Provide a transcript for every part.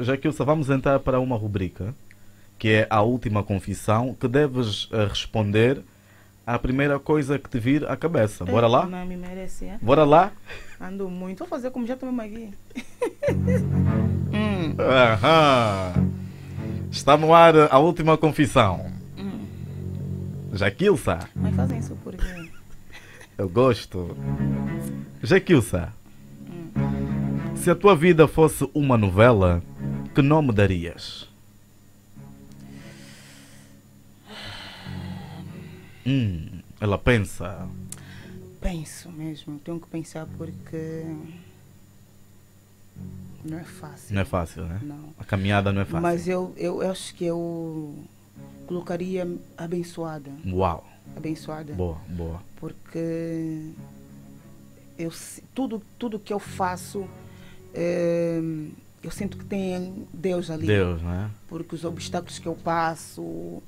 Já que vamos entrar para uma rubrica, que é a última confissão, que deves responder à primeira coisa que te vir à cabeça. Bora lá? Não me merece, é? Bora lá? Ando muito. Vou fazer como já tomei aqui. Está no ar a última confissão. Jaquilsa. Mas fazem isso por quê? Eu gosto. Jaquilsa, se a tua vida fosse uma novela, que nome darias? Ela pensa. Penso mesmo, tenho que pensar porque não é fácil. Não é fácil, né? Não. A caminhada não é fácil. Mas eu acho que eu colocaria Abençoada. Uau! Abençoada. Boa, boa. Porque eu, tudo que eu faço, eu sinto que tem Deus ali. Deus, né? Porque os obstáculos que eu passo,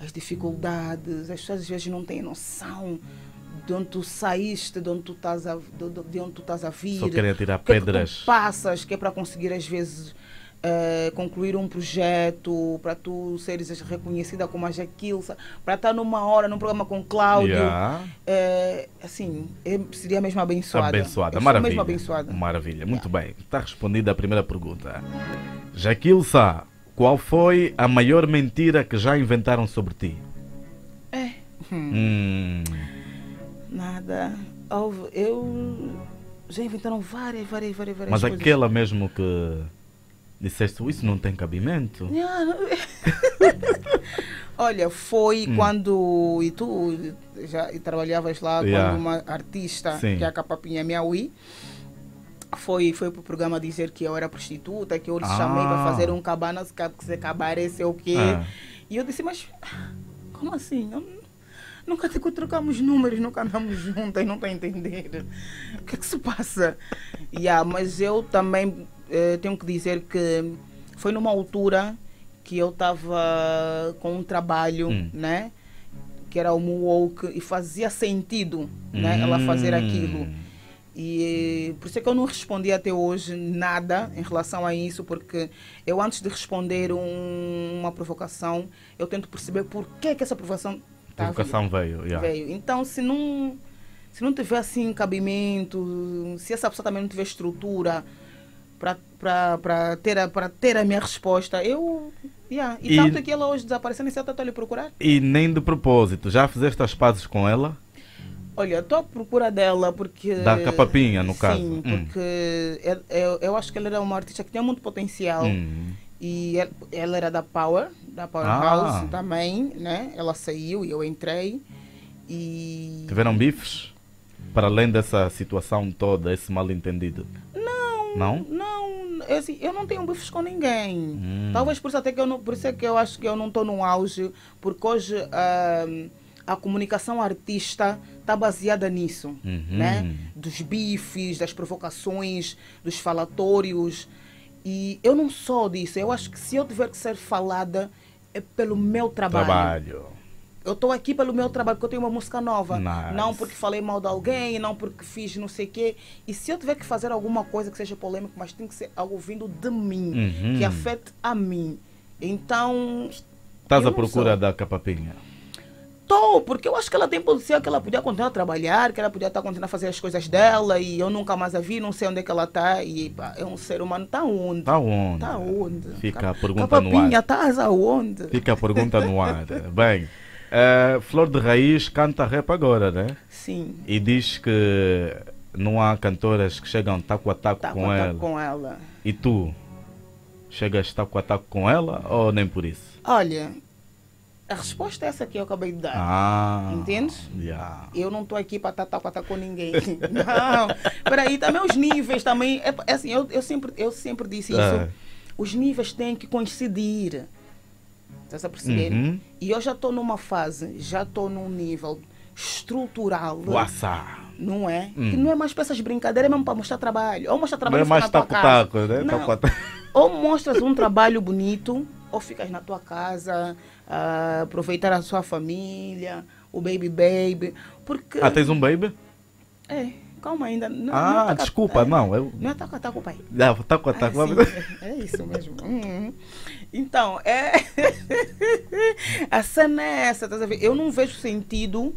as dificuldades, as pessoas às vezes não têm noção de onde tu saíste, de onde tu estás a, vir. Só querem tirar pedras. Que tu passas, que é para conseguir às vezes concluir um projeto, para tu seres reconhecida como a Jaquilsa, para estar numa hora num programa com Cláudio. Yeah. Assim, seria mesmo abençoada. Abençoada, maravilha. Mesmo abençoada. Maravilha, muito bem. Está respondida a primeira pergunta. Jaquilsa, qual foi a maior mentira que já inventaram sobre ti? Nada. Eu já inventaram várias mas coisas. Mas aquela mesmo que disseste, isso não tem cabimento? Não. Olha, foi quando... E tu já trabalhavas lá quando uma artista, que é a Capapinha Miaui, foi pro programa dizer que eu era prostituta, que eu lhes chamei para fazer um cabana, cabaré, sei o quê. E eu disse, mas como assim? Nunca trocamos números, nunca andamos juntas, não estou a entender. O que é que se passa? Mas eu também tenho que dizer que foi numa altura que eu estava com um trabalho, né? Que era o Moonwalk, e fazia sentido, né? Ela fazer aquilo. E por isso é que eu não respondi até hoje nada em relação a isso, porque eu, antes de responder uma provocação, eu tento perceber por que essa provocação veio. Então, se não tiver assim cabimento, se essa pessoa também não tiver estrutura para ter a minha resposta, eu... E tanto que ela hoje desapareceu, nem sei se eu estou a lhe procurar. E nem de propósito. Já fizeste as pazes com ela? Olha, estou à procura dela porque... Da Capapinha, no caso. Sim, porque eu acho que ela era uma artista que tinha muito potencial. E ela era da Powerhouse também, né? Ela saiu e eu entrei. E... Tiveram bifes? Para além dessa situação toda, esse mal-entendido? Não. Não? Não. Eu não tenho bifes com ninguém. Talvez por isso, eu acho que eu não estou no auge. Porque hoje... a comunicação artista está baseada nisso, né? Dos bifes, das provocações, dos falatórios. E eu não sou disso. Eu acho que se eu tiver que ser falada, é pelo meu trabalho. Eu estou aqui pelo meu trabalho, porque eu tenho uma música nova. Nice. Não porque falei mal de alguém, não porque fiz não sei o quê. E se eu tiver que fazer alguma coisa que seja polêmica, mas tem que ser algo vindo de mim, que afete a mim. Então... Estás à procura da Capapinha? Tô, porque eu acho que ela tem potencial, que ela podia continuar a trabalhar, que ela podia continuar a fazer as coisas dela, e eu nunca mais a vi, não sei onde é que ela está, e é um ser humano, está onde? Está onde? Está onde? Fica a pergunta no ar. Estás aonde? Fica a pergunta no ar. Bem, Flor de Raiz canta rap agora, né? Sim. E diz que não há cantoras que chegam taco a taco com ela. E tu? Chegas taco a taco com ela ou nem por isso? Olha... A resposta é essa que eu acabei de dar. Entendes? Eu não estou aqui para estar com ninguém. Não. Peraí, também os níveis também. É assim, eu sempre disse isso. Os níveis têm que coincidir. Estás a perceber? E eu já estou numa fase, já estou num nível estrutural. Não é? Que não é mais para essas brincadeiras, é mesmo para mostrar trabalho. Ou mostrar trabalho, não é mais taco-taco, né? Ou mostras um trabalho bonito, ou ficas na tua casa, aproveitar a sua família, o baby. Porque... tens um baby? É. Calma ainda. Não, não é desculpa, não. Eu... Não é taco-taco, pai. Não, taco-taco. É isso mesmo. Então, a cena é essa, tá vendo? Eu não vejo sentido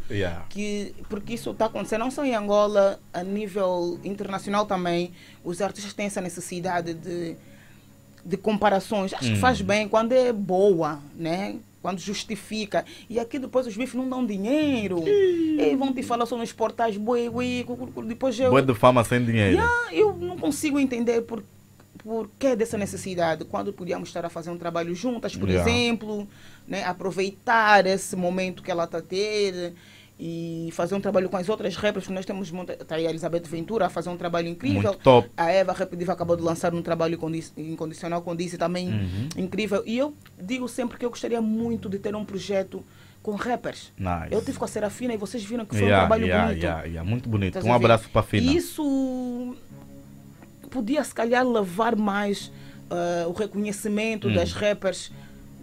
que, porque isso está acontecendo, não só em Angola, a nível internacional também, os artistas têm essa necessidade de comparações. Acho que faz bem quando é boa, né? Quando justifica. E aqui depois os bifes não dão dinheiro. E vão te falar só nos portais, depois eu... Boi de fama sem dinheiro. Eu não consigo entender por que dessa necessidade, quando podíamos estar a fazer um trabalho juntas, por exemplo, né? Aproveitar esse momento que ela está a ter e fazer um trabalho com as outras rappers, que nós temos muita... Está aí a Elizabeth Ventura a fazer um trabalho incrível. Muito top. A Eva Rapidiva acabou de lançar um trabalho incondicional com Dizzy também incrível. E eu digo sempre que eu gostaria muito de ter um projeto com rappers. Nice. Eu tive com a Serafina e vocês viram que foi um trabalho bonito. Muito bonito. Então, um abraço para a Fina. Isso podia, se calhar, levar mais o reconhecimento das rappers,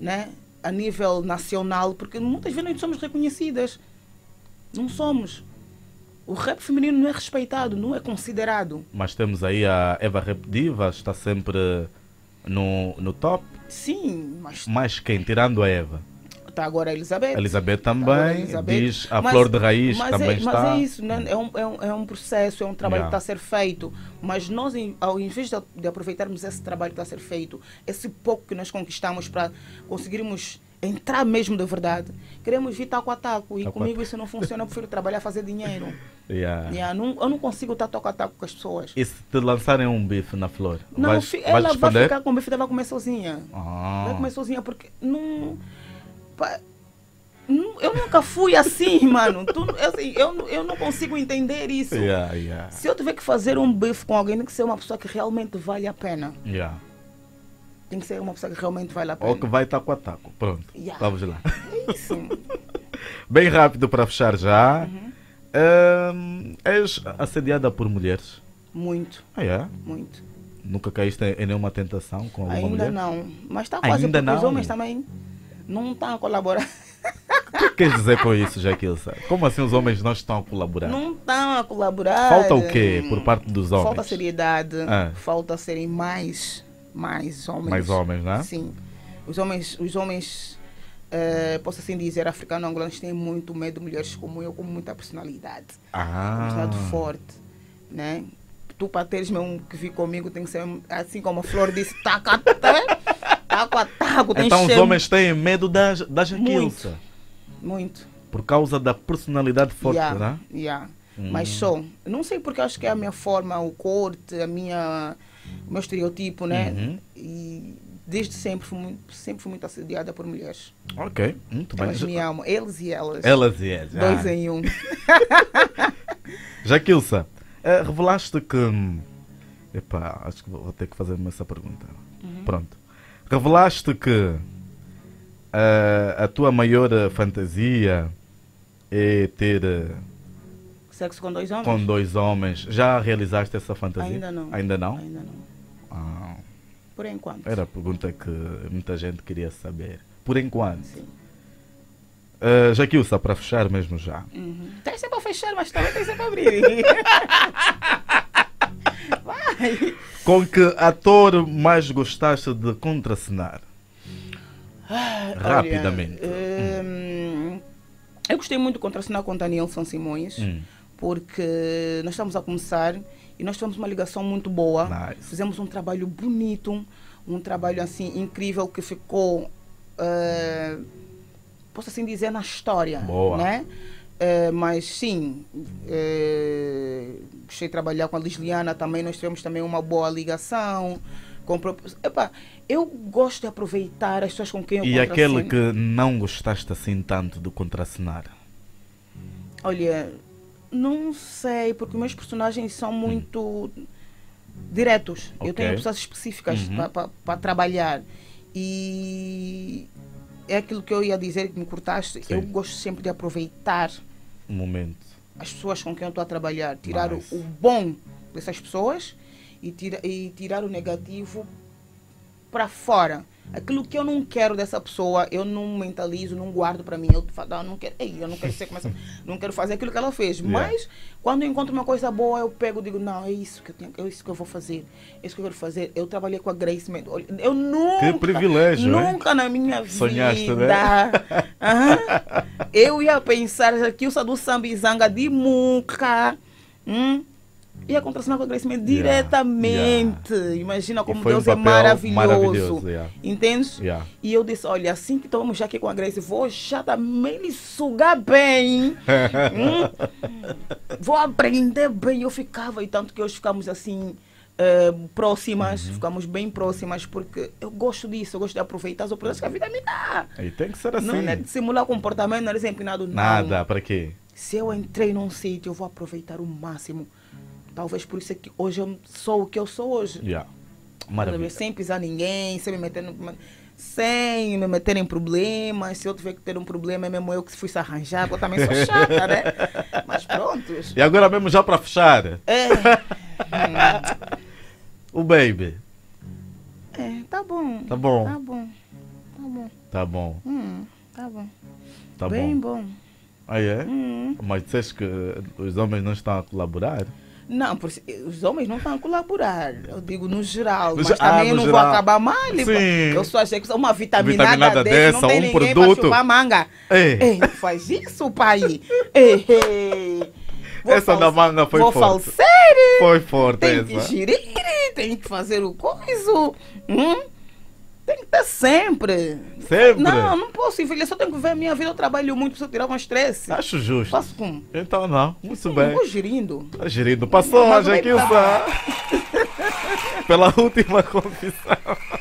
né, a nível nacional, porque muitas vezes nós somos reconhecidas. Não somos. O rap feminino não é respeitado, não é considerado. Mas temos aí a Eva Rapidiva, está sempre no top. Sim, mas... Mais quem? Tirando a Eva. Está agora a Elizabeth. Elizabeth também, diz a Flor de Raiz também está. Mas é isso, né? É um processo, é um trabalho que está a ser feito. Mas nós, ao invés de aproveitarmos esse trabalho que está a ser feito, esse pouco que nós conquistamos para conseguirmos entrar mesmo de verdade, queremos vir taco a taco. E comigo isso não funciona, eu prefiro trabalhar, fazer dinheiro. Eu não consigo estar taco a taco com as pessoas. E se te lançarem um bife na Flor? Não, ela vai ficar com o bife, ela vai comer sozinha. Vai comer sozinha, porque não... Eu nunca fui assim, mano. Eu não consigo entender isso. Se eu tiver que fazer um bife com alguém, tem que ser uma pessoa que realmente vale a pena. Tem que ser uma pessoa que realmente vale a pena. Ou que vai taco a taco. Pronto, vamos lá. Isso. Bem rápido para fechar já. És assediada por mulheres? Muito. Muito. Nunca caíste em nenhuma tentação com alguma mulher? Ainda não. Mas está quase, porque os homens também não estão a colaborar. O que queres dizer com isso, Jaquilsa? Como assim os homens não estão a colaborar? Não estão a colaborar. Falta o quê por parte dos homens? Falta seriedade. Falta serem mais homens. Mais homens, né? Sim. Os homens posso assim dizer, africano-angolanos têm muito medo de mulheres como eu, com muita personalidade. Personalidade forte, né? Tu, para teres mesmo que vir comigo, tem que ser assim como a Flor disse, taco a taco. Então os homens têm medo da Jaquilsa. Muito. Por causa da personalidade forte, né? Mas só, não sei porque acho que é a minha forma, o corte, o meu estereotipo, né? E desde sempre fui muito assediada por mulheres. Ok, muito bem. Elas me amam, eles e elas. Elas e elas. Dois em um. Jaquilsa, revelaste que... Epá, acho que vou ter que fazer essa pergunta. Pronto. Revelaste que a tua maior fantasia é ter... Sexo com dois homens? Com dois homens. Já realizaste essa fantasia? Ainda não. Ainda não? Ainda não. Por enquanto. Era a pergunta que muita gente queria saber. Por enquanto. Sim. Jaquilsa, para fechar mesmo já. Tem sempre para fechar, mas também tem sempre para abrir. Vai. Com que ator mais gostaste de contracenar? Rapidamente. Olha, eu gostei muito de contracenar com Daniel São Simões. Porque nós estamos a começar e nós tivemos uma ligação muito boa. Nice. Fizemos um trabalho bonito, um trabalho assim incrível que ficou, posso assim dizer, na história. Boa. Né? Mas sim, gostei de trabalhar com a Lisliana também, nós tivemos também uma boa ligação. Epá, eu gosto de aproveitar as pessoas com quem eu contraceno. Aquele que não gostaste assim tanto de contracenar? Olha... Não sei, porque meus personagens são muito diretos. Eu tenho pessoas específicas para trabalhar. E é aquilo que eu ia dizer, que me cortaste. Sim. Eu gosto sempre de aproveitar o momento, as pessoas com quem eu estou a trabalhar. Tirar o bom dessas pessoas e tirar o negativo para fora. Aquilo que eu não quero dessa pessoa, eu não mentalizo, não guardo para mim. Eu falo, ah, eu não quero ser como essa, não quero fazer aquilo que ela fez. Yeah. Mas quando eu encontro uma coisa boa, eu pego e digo, não, é isso que eu tenho, é isso que eu vou fazer, é isso que eu quero fazer. Eu trabalhei com a Grace Mendonça. Eu nunca, que privilégio, nunca, hein? Na minha Sonhaste, vida, né? Eu ia pensar que o do Sambizanga de Muca, ia contracionar com a Grace Mendonça diretamente. Yeah. Imagina como Deus é maravilhoso. Yeah. Entende? Yeah. E eu disse, olha, assim que estamos já aqui com a Grace, vou já também lhe sugar bem. Vou aprender bem. Eu ficava, e tanto que hoje ficamos assim, próximas, ficamos bem próximas, porque eu gosto disso, eu gosto de aproveitar as oportunidades que a vida me dá. E tem que ser assim. Não é de simular comportamento, não é de ser empinado, não. Nada, para quê? Se eu entrei num sítio, eu vou aproveitar o máximo. Talvez por isso é que hoje eu sou o que eu sou hoje. Yeah. Maravilha. Sem pisar ninguém, sem me meter em problemas. Se eu tiver que ter um problema, é mesmo eu que fui se arranjar, porque eu também sou chata, né? Mas pronto. E agora mesmo já para fechar. O baby. É, tá bom. Tá bom. Tá bom. Tá bom. Tá bom. Tá bom. Tá bem bom. Ah, é? Mas disseste que os homens não estão a colaborar? Não, os homens não estão a colaborar. Eu digo no geral, mas também eu não vou acabar mal. Eu só achei que uma vitaminada dessa, não tem ninguém para chupar manga. Ei, não faz isso, pai. Essa da manga foi forte. Vou falsar. Foi forte essa. Tem que girir, tem que fazer o coiso. Tem que estar sempre. Sempre? Não, não posso envelhecer. Só tenho que ver a minha vida. Eu trabalho muito para tirar um estresse. Acho justo. Faço com... Então não. Muito bem. Estou gerindo. Está gerindo. Passou, Jaquilson. Pela última confissão.